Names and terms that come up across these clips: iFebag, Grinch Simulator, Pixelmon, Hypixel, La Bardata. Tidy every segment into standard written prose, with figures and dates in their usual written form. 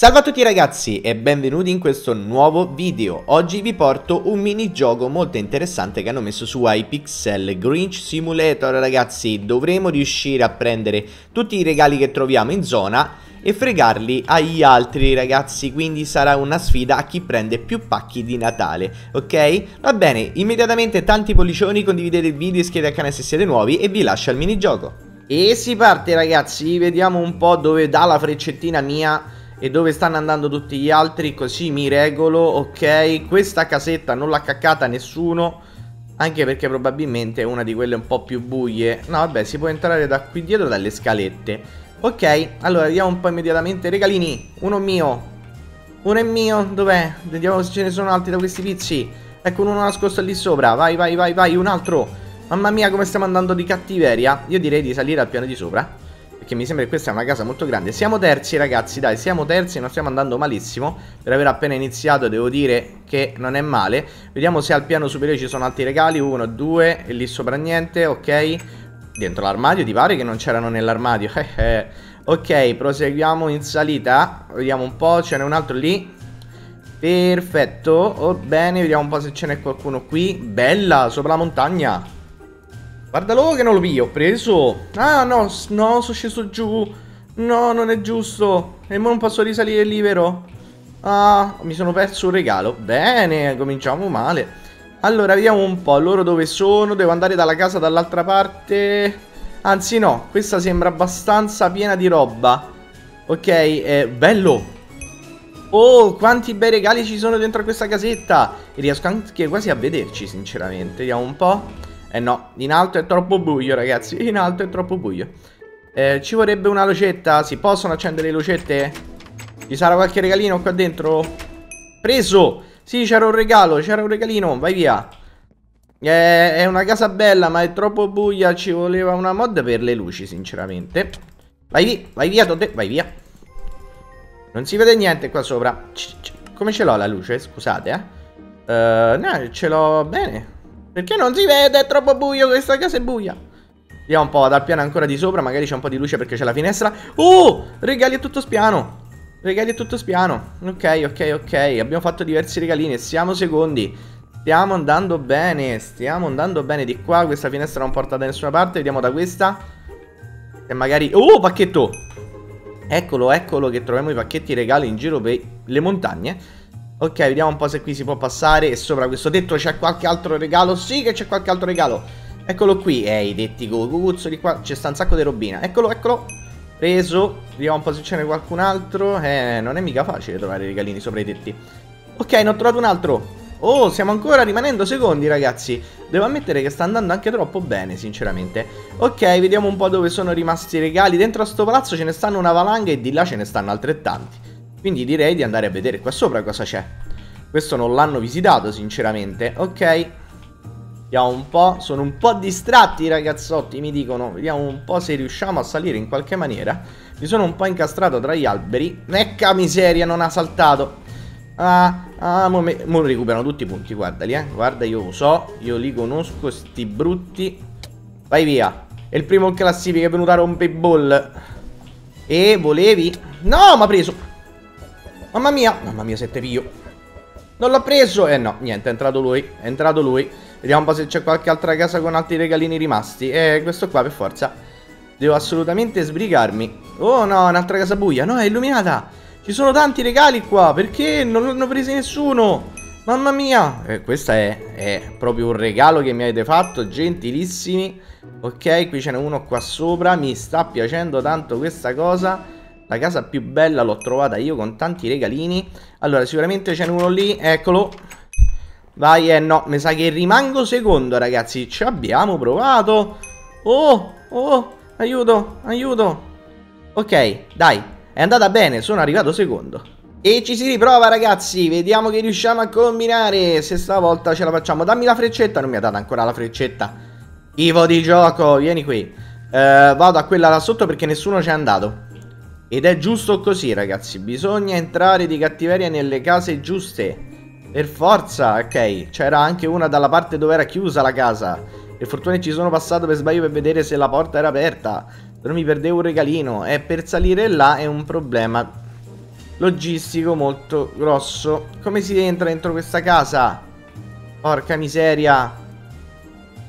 Salve a tutti ragazzi e benvenuti in questo nuovo video. Oggi vi porto un minigioco molto interessante che hanno messo su Hypixel, Grinch Simulator. Ragazzi, dovremo riuscire a prendere tutti i regali che troviamo in zona e fregarli agli altri, ragazzi. Quindi sarà una sfida a chi prende più pacchi di Natale, ok? Va bene, immediatamente tanti pollicioni, condividete il video, iscrivetevi al canale se siete nuovi e vi lascio al minigioco. E si parte ragazzi, vediamo un po' dove dà la freccettina mia e dove stanno andando tutti gli altri, così mi regolo, ok? Questa casetta non l'ha caccata nessuno, anche perché probabilmente è una di quelle un po' più buie. No vabbè, si può entrare da qui dietro, dalle scalette. Ok, allora vediamo un po' immediatamente. Regalini, uno è mio, dov'è? Vediamo se ce ne sono altri da questi pizzi. Ecco uno nascosto lì sopra, vai, un altro. Mamma mia come stiamo andando di cattiveria. Io direi di salire al piano di sopra, perché mi sembra che questa è una casa molto grande. Siamo terzi ragazzi, dai, siamo terzi, non stiamo andando malissimo. Per aver appena iniziato devo dire che non è male. Vediamo se al piano superiore ci sono altri regali. Uno, due, e lì sopra niente, ok. Dentro l'armadio, ti pare che non c'erano nell'armadio? Ok, proseguiamo in salita. Vediamo un po', ce n'è un altro lì. Perfetto, oh, bene, vediamo un po' se ce n'è qualcuno qui. Bella, sopra la montagna. Guardalo che non lo piglio, ho preso. Ah no, no, sono sceso giù. No, non è giusto. E ora non posso risalire lì, vero? Ah, mi sono perso un regalo. Bene, cominciamo male. Allora, vediamo un po' loro dove sono. Devo andare dalla casa dall'altra parte. Anzi no, questa sembra abbastanza piena di roba. Ok, bello. Oh, quanti bei regali ci sono dentro questa casetta. E riesco anche quasi a vederci, sinceramente. Vediamo un po'. Eh no, in alto è troppo buio ragazzi, in alto è troppo buio. Ci vorrebbe una lucetta, si possono accendere le lucette? Ci sarà qualche regalino qua dentro? Preso! Sì, c'era un regalo, c'era un regalino, vai via. È una casa bella ma è troppo buia, ci voleva una mod per le luci sinceramente. Vai via, Totte, vai via. Non si vede niente qua sopra. Come ce l'ho la luce? Scusate no, ce l'ho bene. Perché non si vede? È troppo buio, questa casa è buia. Vediamo un po' dal piano ancora di sopra, magari c'è un po' di luce perché c'è la finestra. Oh, regali a tutto spiano. Regali a tutto spiano. Ok, abbiamo fatto diversi regalini e siamo secondi. Stiamo andando bene, di qua. Questa finestra non porta da nessuna parte, vediamo da questa. E magari... oh, pacchetto. Eccolo che troviamo i pacchetti regali in giro per le montagne. Ok, vediamo un po' se qui si può passare. E sopra questo tetto c'è qualche altro regalo? Sì che c'è qualche altro regalo. Eccolo qui. I tetti cucuzzoli qua. C'è sta un sacco di robina. Eccolo. Preso. Vediamo un po' se ce n'è qualcun altro. Non è mica facile trovare i regalini sopra i tetti. Ok, ne ho trovato un altro. Oh, stiamo ancora rimanendo secondi ragazzi. Devo ammettere che sta andando anche troppo bene, sinceramente. Ok, vediamo un po' dove sono rimasti i regali. Dentro a sto palazzo ce ne stanno una valanga e di là ce ne stanno altrettanti. Quindi direi di andare a vedere qua sopra cosa c'è. Questo non l'hanno visitato sinceramente. Ok, vediamo un po'. Sono un po' distratti ragazzotti, mi dicono. Vediamo un po' se riusciamo a salire in qualche maniera. Mi sono un po' incastrato tra gli alberi. Ecca miseria, non ha saltato. Mo recuperano tutti i punti. Guardali guarda, io lo so. Io li conosco sti brutti. Vai via. È il primo in classifica, è venuto a rompere ball. E volevi... no, ma ha preso. Mamma mia, se te pio. Non l'ho preso. No, niente, è entrato lui. Vediamo un po' se c'è qualche altra casa con altri regalini rimasti. Questo qua per forza. Devo assolutamente sbrigarmi. Oh no, un'altra casa buia. No, è illuminata. Ci sono tanti regali qua. Perché non l'hanno presi nessuno? Mamma mia. Questo è proprio un regalo che mi avete fatto, gentilissimi. Ok, qui ce n'è uno qua sopra. Mi sta piacendo tanto questa cosa. La casa più bella l'ho trovata io con tanti regalini. Allora sicuramente ce n'è uno lì. Eccolo. Vai, no, mi sa che rimango secondo ragazzi. Ci abbiamo provato. Oh, aiuto. Ok, dai, è andata bene, sono arrivato secondo. E ci si riprova ragazzi. Vediamo che riusciamo a combinare. Se stavolta ce la facciamo. Dammi la freccetta. Non mi ha dato ancora la freccetta. Ivo di gioco, vieni qui. Vado a quella là sotto perché nessuno c'è andato. Ed è giusto così ragazzi, bisogna entrare di cattiveria nelle case giuste. Per forza, ok, c'era anche una dalla parte dove era chiusa la casa. Per fortuna ci sono passato per sbaglio per vedere se la porta era aperta. Però mi perdevo un regalino e per salire là è un problema. logistico molto grosso. Come si entra dentro questa casa? Porca miseria.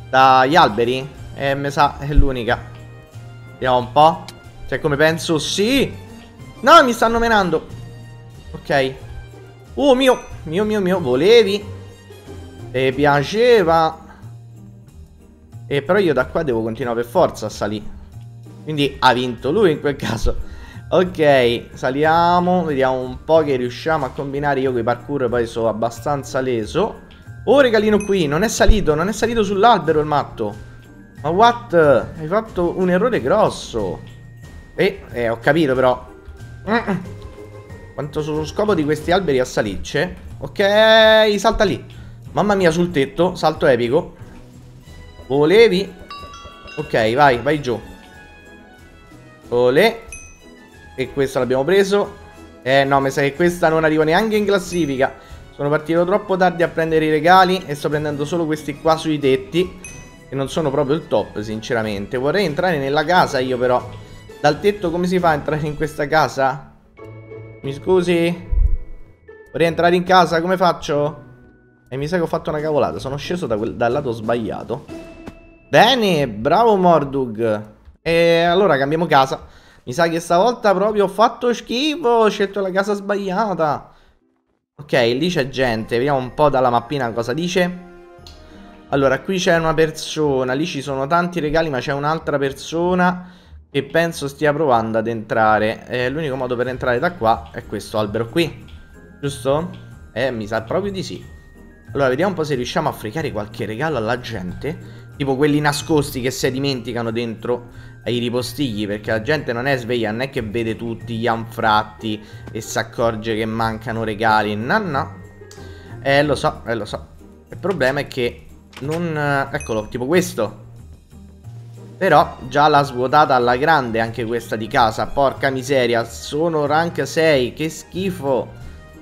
Dagli alberi? Mi sa è l'unica. Vediamo un po'. Cioè come penso. Sì. No, mi stanno menando. Ok. Oh mio. Mio. Volevi. E piaceva. E però io da qua devo continuare per forza a salire. Quindi ha vinto lui in quel caso. Ok, saliamo, vediamo un po' che riusciamo a combinare. Io con i parkour poi sono abbastanza leso. Oh, regalino qui, non è salito, non è salito sull'albero il matto. Ma what? Hai fatto un errore grosso. Ho capito però. Quanto sono scopo di questi alberi a salirci. Ok, salta lì. Mamma mia, sul tetto, salto epico. Volevi? Ok, vai, vai giù. Olè. E questa l'abbiamo preso. No, mi sa che questa non arriva neanche in classifica. Sono partito troppo tardi a prendere i regali e sto prendendo solo questi qua sui tetti, che non sono proprio il top sinceramente. Vorrei entrare nella casa io però. Dal tetto come si fa a entrare in questa casa? Mi scusi? Vorrei entrare in casa, come faccio? E mi sa che ho fatto una cavolata. Sono sceso dal lato sbagliato. Bene, bravo Mordug. E allora cambiamo casa. Mi sa che stavolta proprio ho fatto schifo, ho scelto la casa sbagliata. Ok, lì c'è gente, vediamo un po' dalla mappina cosa dice. Allora, qui c'è una persona, lì ci sono tanti regali ma c'è un'altra persona che penso stia provando ad entrare. L'unico modo per entrare da qua è questo albero qui, giusto? Mi sa proprio di sì. Allora, vediamo un po' se riusciamo a fregare qualche regalo alla gente. Tipo quelli nascosti che si dimenticano dentro ai ripostigli, perché la gente non è sveglia, non è che vede tutti gli anfratti e si accorge che mancano regali. No. Lo so. Il problema è che non... Eccolo, tipo questo. Però già l'ha svuotata alla grande anche questa di casa. Porca miseria, sono rank 6, che schifo.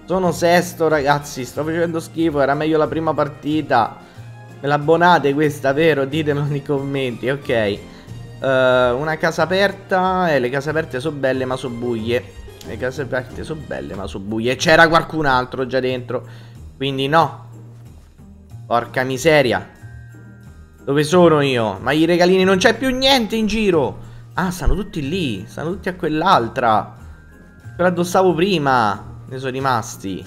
Sono sesto ragazzi, sto facendo schifo, era meglio la prima partita. Me l'abbonate questa, vero? Ditemelo nei commenti, ok. Una casa aperta. Le case aperte sono belle ma sono buie. Le case aperte sono belle ma sono buie. C'era qualcun altro già dentro, quindi no. Porca miseria. Dove sono io? Ma i regalini, non c'è più niente in giro. Ah, stanno tutti lì. Stanno tutti a quell'altra. Quella dove stavo prima. Ne sono rimasti.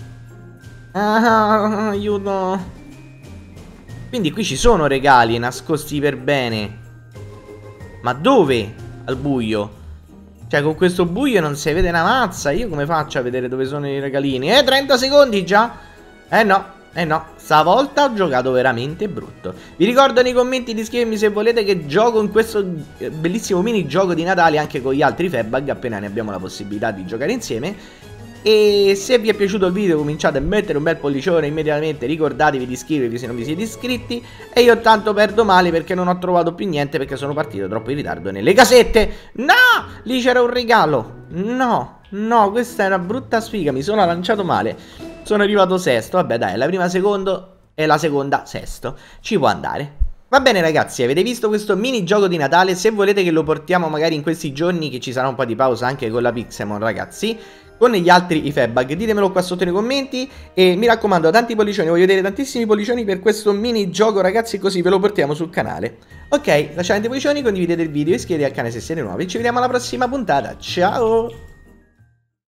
Ah, aiuto. Quindi qui ci sono regali nascosti per bene. Ma dove? Al buio. Cioè con questo buio non si vede una mazza. Io come faccio a vedere dove sono i regalini? 30 secondi già? Eh no. Stavolta ho giocato veramente brutto. Vi ricordo nei commenti di iscrivermi se volete che gioco in questo bellissimo minigioco di Natale anche con gli altri iFebag, appena ne abbiamo la possibilità di giocare insieme. E se vi è piaciuto il video cominciate a mettere un bel pollicione immediatamente. Ricordatevi di iscrivervi se non vi siete iscritti. E io tanto perdo male perché non ho trovato più niente, perché sono partito troppo in ritardo nelle casette. No! Lì c'era un regalo. No, questa è una brutta sfiga. Mi sono lanciato male. Sono arrivato sesto. Vabbè dai, la prima secondo e la seconda sesto. Ci può andare. Va bene ragazzi, avete visto questo minigioco di Natale. Se volete che lo portiamo magari in questi giorni, che ci sarà un po' di pausa anche con la Pixelmon ragazzi, con gli altri iFebag, ditemelo qua sotto nei commenti. E mi raccomando, tanti pollicioni, voglio vedere tantissimi pollicioni per questo minigioco ragazzi, così ve lo portiamo sul canale. Ok, lasciate i pollicioni, condividete il video, iscrivetevi al canale se siete nuovi. Ci vediamo alla prossima puntata, ciao!